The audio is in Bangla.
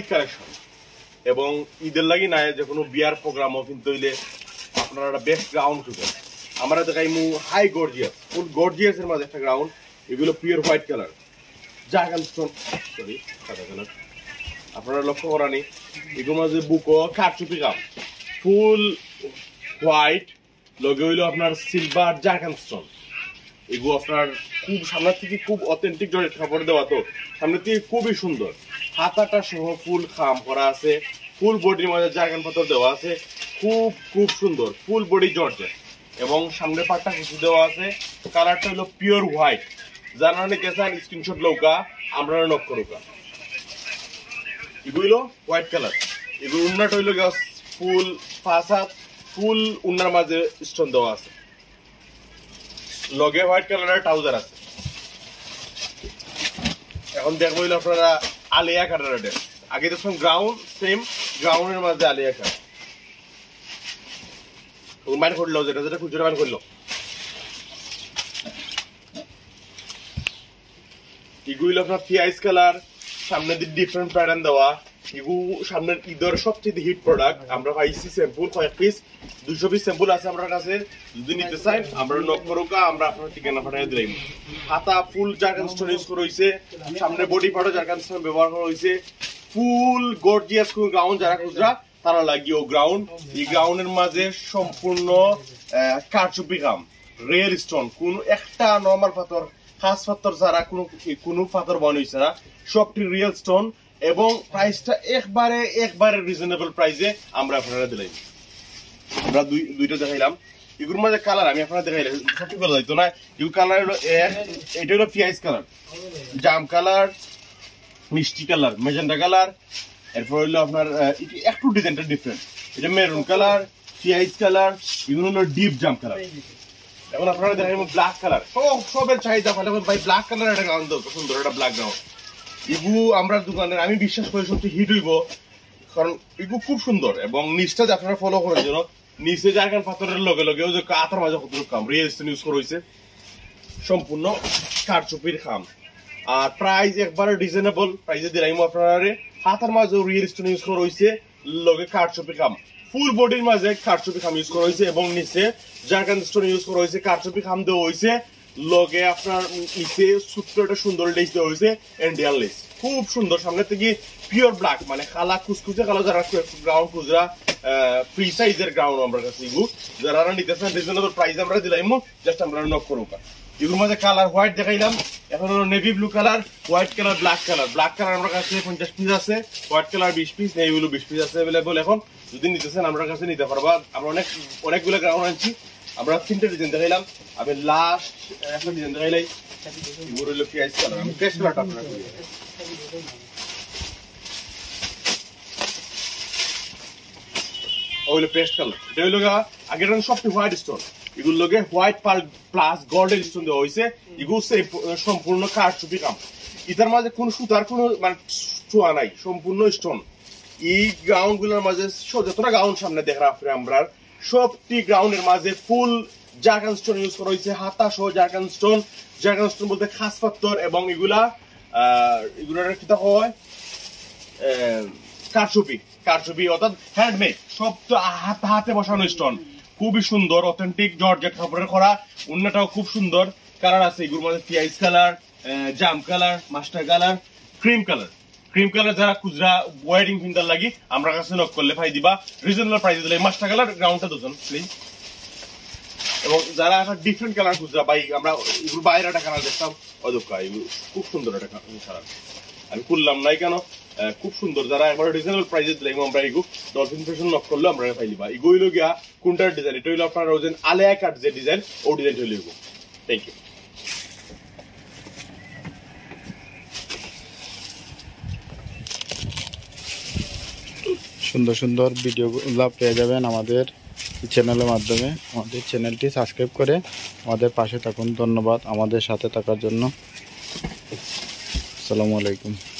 ঈদ কালেকশন এবং ঈদের লাগি না যে কোনো বিয়ার প্রোগ্রামও কিন্তু হইলে আপনারা একটা বেস্ট গ্রাউন্ড খুঁজেন। আমরা দেখাই মু হাই গর্জিয়াস ফুল গর্জিয়াসের মাঝে একটা গ্রাউন্ড, এগুলো পিওর হোয়াইট কালার জাগান সরি সাদা কালার। আপনারা লক্ষ্য করানি এগুলো মাঝে বুকো কাটচুপি কাম ফুল হোয়াইট লগে হইলো আপনার সিলভার জাগান স্টোন। এগুলো আপনার খুব সামনের থেকে খুব অথেন্টিক জড়িত খাবার দেওয়া, তো সামনের থেকে খুবই সুন্দর। হাতাটা সহ ফুল খাম করা আছে, ফুল বডির মধ্যে জাগান পাথর দেওয়া আছে, খুব খুব সুন্দর ফুল বডি জর্জেট। এবং সামনে পাটটা কিছু দেওয়া আছে, কালারটা হলো পিওর হোয়াইট। যার মানে কেসান স্ক্রিনশট লৌকা আমরা নক করুকা। এগুলো হোয়াইট কালার, এগুলো উন্নাটা হইল ফুল ফাসাদ ফুল উন্নার মাঝে স্টোন দেওয়া আছে, লগে হোয়াইট কালারের ট্রাউজার আছে। এখন দেখবো আপনারা আলিয়া কালারের ড্রেস, আগে তো গ্রাউন্ড সেম গ্রাউন্ডের মাঝে আলিয়া কালার মাইন করলো, যেটা যেটা খুচরা মাইন করলো। এগুলো আপনার পিয়াইস কালার, সামনে দিয়ে ডিফারেন্ট প্যাটার্ন দেওয়া। এগুলো সামনের ঈদের সবচেয়ে হিট প্রোডাক্ট। আমরা পাইছি স্যাম্পল কয়েক পিস, 200 পিস স্যাম্পল আছে আমার কাছে। যদি নিতে চাই আমরা নক করুকা, আমরা আপনার ঠিকানা পাঠিয়ে দিলাম। হাতা ফুল জার্কান স্টোন ইউজ করা হয়েছে, সামনে বডি পার্টও জার্কান স্টোন ব্যবহার করা হয়েছে। ফুল গর্জিয়াস গ্রাউন্ড যারা খুচরা তারা লাগিও গ্রাউন্ড। এই গ্রাউন্ডের মাঝে সম্পূর্ণ কারচুপি কাম রেয়ার স্টোন, কোন একটা নর্মাল পাথর খাস পাথর ছাড়া কোনো পাথর বানাইছে না, সবটি রিয়েল স্টোন। এবং প্রাইসটা একবারে রিজনেবল প্রাইসে আমরা আপনারা দিলাম। আমরা দুইটা দেখাইলাম। এগুলোর মাঝে কালার আমি আপনারা দেখাইলাম, সঠিক বলা যাইতো না। এই কালার হলো এটা হলো পিয়াইস কালার, জাম কালার, মিষ্টি কালার, মেজেন্ডা কালার, এরপর হইলো আপনার একটু ডিজাইনটা ডিফারেন্ট, এটা মেরুন কালার, পিয়াইস কালার, এগুলো হলো ডিপ জাম কালার। এখন আপনারা দেখেন ব্ল্যাক কালার, সবের চাহিদা ভালো ভাই। ব্ল্যাক কালার একটা গ্রাউন্ড সুন্দর, একটা ব্ল্যাক গ্রাউন্ড। এগুলো আমরা দোকানের আমি বিশ্বাস করি সবচেয়ে হিট হইব, কারণ এগুলো খুব সুন্দর। এবং নিচটা যে আপনারা ফলো করার জন্য নিচে জায়গার পাথরের লগে লগে যে কাতার মাঝে কত কাম রিয়েল স্টোন ইউজ করা হয়েছে, সম্পূর্ণ কারচুপির খাম। আর প্রাইস একবারে রিজনেবল প্রাইসে দিলাম আপনারা। হাতের মাঝে রিয়েল স্টোন ইউজ করা হয়েছে, লগে কারচুপি খাম, ফুল বডির মাঝে কারচুপি খাম ইউজ করা হয়েছে। এবং নিচে জার্কান স্টোন ইউজ করা হয়েছে, কারচুপি খাম দেওয়া হয়েছে, লগে আপনার নিচে ছোট্ট একটা সুন্দর লেস দেওয়া হয়েছে, ইন্ডিয়ান লেস খুব সুন্দর। সামনে থেকে পিওর ব্ল্যাক মানে খালা খুচখুচে কালো যারা গ্রাউন্ড খুচরা ফ্রি সাইজের গ্রাউন্ড আমার কাছে। এগুলো যারা নিতে চান রিজনেবল প্রাইস আমরা দিলাম, জাস্ট আমরা নক করব। এগুলোর মাঝে কালার হোয়াইট দেখাইলাম, এখন হলো navy blue colour, white colour, black colour. Black colour আমার কাছে 50 পিস আছে, white colour 20 piece, navy blue 20 piece আছে অ্যাভেলেবল। এখন যদি নিতে চান আমার কাছে নিতে পারবা। আমরা অনেকগুলো গ্রাউন্ড আনছি, আমরা 3টা ডিজাইন দেখাইলাম। আমি লাস্ট একটা ডিজাইন দেখাইলাই, এগুলো হলো পিয়াইস কালার। আমি ক্যাশ কালারটা আপনারা ওইলে পেস্ট কালার, এটা হইলো আগের সবটি হোয়াইট স্টোন। এগুলো লগে হোয়াইট পার প্লাস গোল্ডেন স্টোন দেওয়া হয়েছে। এগুলো সম্পূর্ণ কারচুপি কাম, এটার মাঝে কোন সুতার কোন মানে ছোঁয়া নাই, সম্পূর্ণ স্টোন। এই গ্রাউন্ড গুলোর মাঝে যতটা গ্রাউন্ড সামনে দেখা আপনি আমরা সবটি গ্রাউন্ডের মাঝে ফুল জার্কান স্টোন ইউজ করা হয়েছে। হাতা সহ জার্কান স্টোন, জার্কান স্টোন বলতে খাস পাথর। এবং এগুলার কিটা হয় কারচুপি, কারচুপি অর্থাৎ হ্যান্ডমেড, সব তো হাতে বসানো স্টোন। খুবই সুন্দর অথেন্টিক জর্জেট কাপড়ের করা, উন্নাটাও খুব সুন্দর। কালার আছে এগুলোর মধ্যে পিয়াইস কালার, জাম colour, master colour, cream colour. Cream colour যারা খুচরা ওয়েডিং ফিন্ডার লাগি আমরা কাছে নক করলে পাই দিবা, রিজনেবল প্রাইস দিলে। মাস্টার কালার গ্রাউন্ডটা দুজন প্লিজ। এবং যারা একটা ডিফারেন্ট কালার খুচরা পাই, আমরা এগুলো বাইরে একটা কালার দেখতাম অযোগ্যা, এগুলো খুব সুন্দর একটা কালার। আমি খুললাম নাই কেন, খুব সুন্দর। যারা একবার রিজনেবল প্রাইসে দিলাম আমরা, এগু ডলফিন ফ্যাশন নক করলে আমরা পাইলিবা। এগু হইল গিয়া কোনটার ডিজাইন, এটা হইলো আপনার ওজন আলেয়া কাট যে ডিজাইন, ও ডিজাইন হইল এগু। Thank you. সুন্দর সুন্দর ভিডিওগুলো পেয়ে যাবেন আমাদের চ্যানেলের মাধ্যমে। আমাদের চ্যানেলটি সাবস্ক্রাইব করে আমাদের পাশে থাকুন। ধন্যবাদ আমাদের সাথে থাকার জন্য। আসসালামু আলাইকুম।